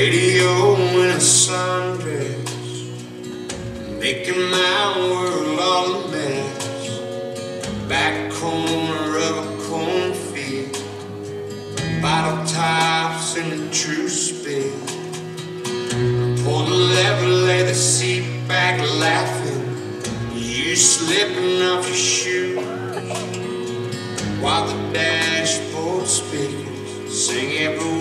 radio in a sundress, making my world all a mess. Back corner of a cornfield, bottle tops in the true spin. Pull the lever, lay the seat back laughing, you slipping off your shoes, while the dashboard speakers sing every